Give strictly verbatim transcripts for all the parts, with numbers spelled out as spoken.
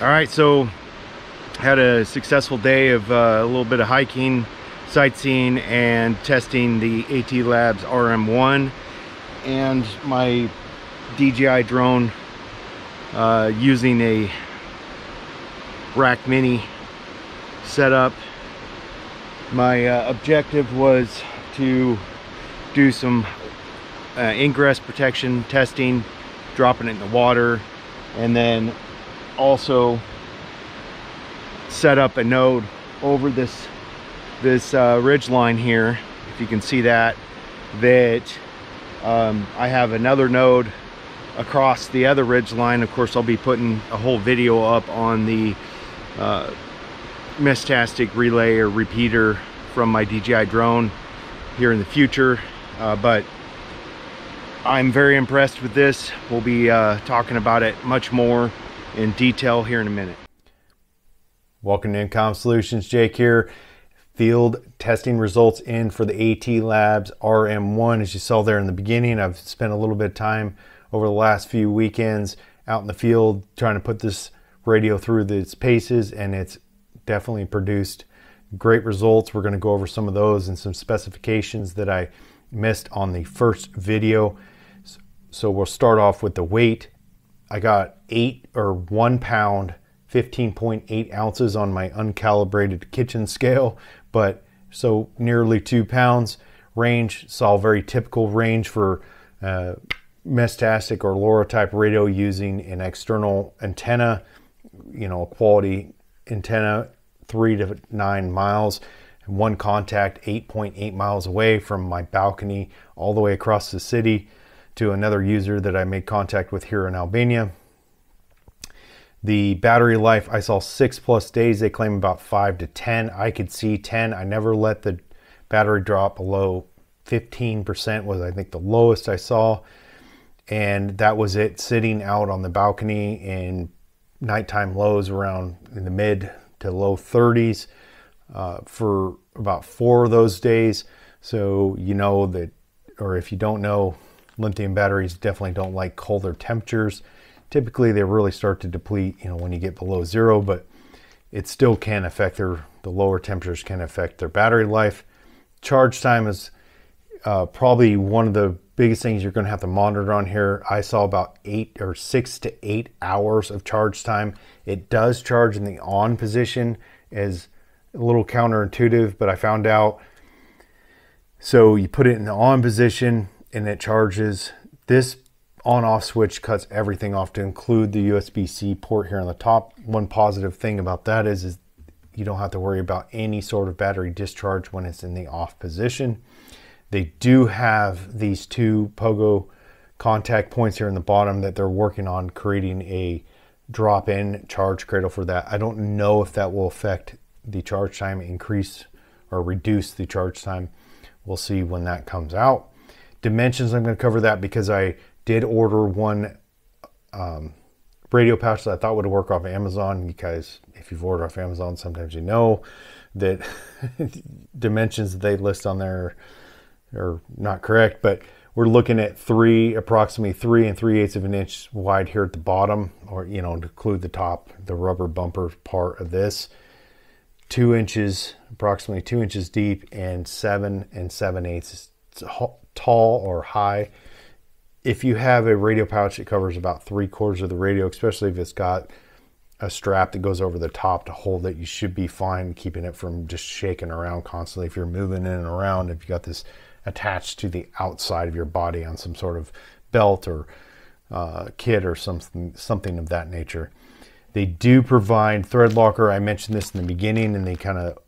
All right, so had a successful day of uh, a little bit of hiking, sightseeing, and testing the AT Labs R M one and my D J I drone uh, using a Rak Mini setup. My uh, objective was to do some uh, ingress protection testing, dropping it in the water, and then also set up a node over this this uh, ridge line here, if you can see that, that um, I have another node across the other ridge line. Of course, I'll be putting a whole video up on the uh, Meshtastic relay or repeater from my D J I drone here in the future, uh, but I'm very impressed with this. We'll be uh, talking about it much more in detail here in a minute. Welcome to EmComm Solutions, Jake here. Field testing results in for the AT Labs R M one. As you saw there in the beginning, I've spent a little bit of time over the last few weekends out in the field trying to put this radio through its paces, and it's definitely produced great results. We're going to go over some of those and some specifications that I missed on the first video. So we'll start off with the weight. I got eight or one pound, fifteen point eight ounces on my uncalibrated kitchen scale, but so nearly two pounds range. Saw very typical range for uh, Meshtastic or LoRa type radio using an external antenna, you know, quality antenna, three to nine miles, and one contact eight point eight miles away from my balcony all the way across the city to another user that I made contact with here in Albania. The battery life, I saw six plus days. They claim about five to ten. I could see ten. I never let the battery drop below fifteen percent, was I think the lowest I saw. And that was it sitting out on the balcony in nighttime lows around in the mid to low thirties uh, for about four of those days. So you know that, or if you don't know, lithium batteries definitely don't like colder temperatures. Typically they really start to deplete, you know, when you get below zero, but it still can affect their, the lower temperatures can affect their battery life. Charge time is uh, probably one of the biggest things you're gonna have to monitor on here. I saw about eight or six to eight hours of charge time. It does charge in the on position, as a little counterintuitive, but I found out. So you put it in the on position and it charges. This on-off switch cuts everything off to include the U S B C port here on the top. One positive thing about that is, is you don't have to worry about any sort of battery discharge when it's in the off position. They do have these two pogo contact points here in the bottom that they're working on creating a drop-in charge cradle for that. I don't know if that will affect the charge time, increase or reduce the charge time. We'll see when that comes out. Dimensions, I'm going to cover that because I did order one um, radio pouch that I thought would work off of Amazon. You guys, if you've ordered off Amazon, sometimes you know that dimensions that they list on there are not correct, but we're looking at three, approximately three and three eighths of an inch wide here at the bottom, or, you know, to include the top, the rubber bumper part of this, two inches, approximately two inches deep, and seven and seven eighths tall or high. If you have a radio pouch, it covers about three quarters of the radio, especially if it's got a strap that goes over the top to hold it. You should be fine keeping it from just shaking around constantly. If you're moving in and around, if you got this attached to the outside of your body on some sort of belt or uh, kit or something, something of that nature. They do provide thread locker. I mentioned this in the beginning and the kind of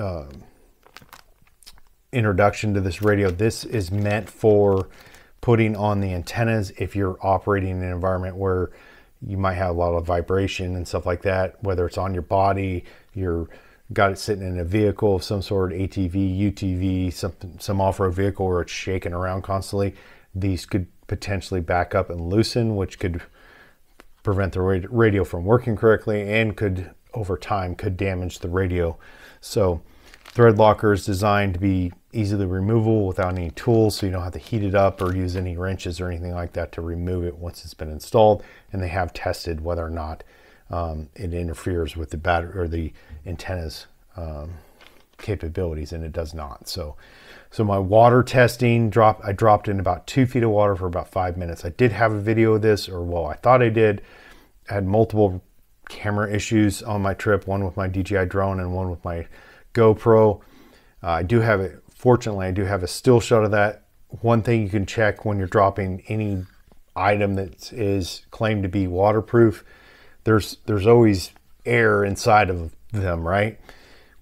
uh, introduction to this radio. This is meant for putting on the antennas if you're operating in an environment where you might have a lot of vibration and stuff like that, whether it's on your body, you're got it sitting in a vehicle of some sort, A T V, U T V, something, some off-road vehicle where it's shaking around constantly. These could potentially back up and loosen, which could prevent the radio from working correctly and could, over time, could damage the radio. So thread locker is designed to be easily removable without any tools, so you don't have to heat it up or use any wrenches or anything like that to remove it once it's been installed. And they have tested whether or not um, it interferes with the battery or the antenna's um, capabilities, and it does not. So, so my water testing drop, I dropped in about two feet of water for about five minutes. I did have a video of this, or well, I thought I did. I had multiple camera issues on my trip, one with my D J I drone and one with my GoPro. Uh, I do have it. Fortunately, I do have a still shot of that. One thing you can check when you're dropping any item that is claimed to be waterproof, there's there's always air inside of them, right?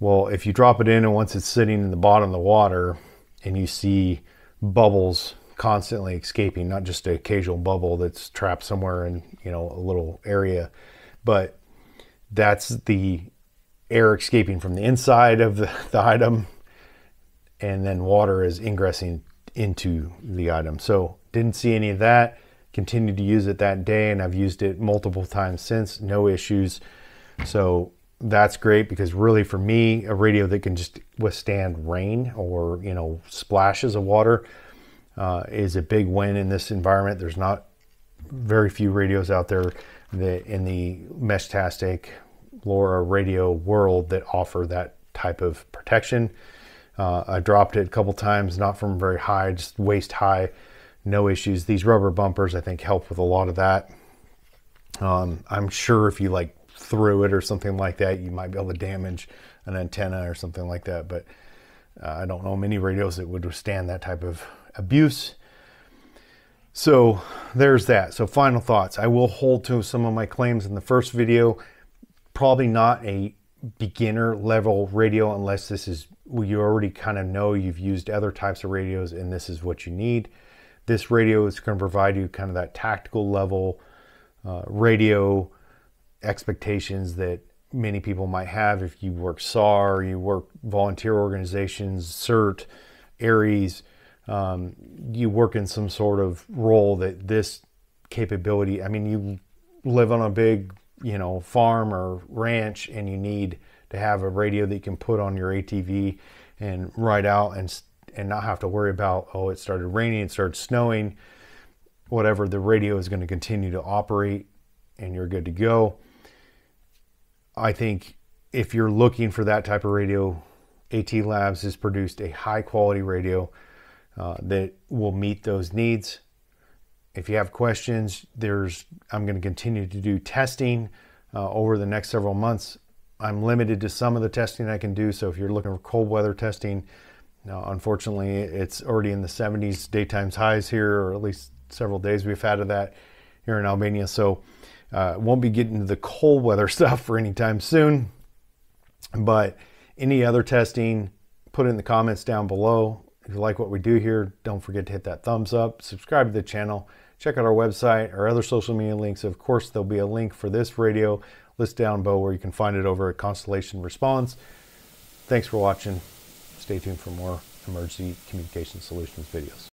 Well, if you drop it in and once it's sitting in the bottom of the water and you see bubbles constantly escaping, not just an occasional bubble that's trapped somewhere in, you know, a little area, but that's the air escaping from the inside of the, the item, and then water is ingressing into the item. So didn't see any of that, continued to use it that day, and I've used it multiple times since, no issues. So that's great, because really for me, a radio that can just withstand rain or, you know, splashes of water uh, is a big win in this environment. There's not very few radios out there that in the Meshtastic LoRa radio world that offer that type of protection. Uh, I dropped it a couple times, not from very high, just waist high, no issues. These rubber bumpers, I think, help with a lot of that. Um, I'm sure if you like threw it or something like that, you might be able to damage an antenna or something like that. But uh, I don't know many radios that would withstand that type of abuse. So there's that. So final thoughts. I will hold to some of my claims in the first video. Probably not a beginner level radio unless this is, you already kind of know you've used other types of radios and this is what you need. This radio is going to provide you kind of that tactical level uh, radio expectations that many people might have if you work S A R, you work volunteer organizations, CERT, ARES, um, you work in some sort of role that this capability, I mean, you live on a big, you know, farm or ranch and you need to have a radio that you can put on your A T V and ride out and and not have to worry about, oh, it started raining, it started snowing, whatever. The radio is going to continue to operate and you're good to go. I think if you're looking for that type of radio, AT Labs has produced a high quality radio uh, that will meet those needs. If you have questions, there's, I'm going to continue to do testing uh, over the next several months. I'm limited to some of the testing I can do. So if you're looking for cold weather testing, now, unfortunately, it's already in the seventies, daytime highs here, or at least several days we've had of that here in Albania. So uh, won't be getting to the cold weather stuff for any time soon, but any other testing, put it in the comments down below. If you like what we do here, don't forget to hit that thumbs up, subscribe to the channel, check out our website, our other social media links. Of course, there'll be a link for this radio list down below where you can find it over at Constellation Response. Thanks for watching. Stay tuned for more emergency communication solutions videos.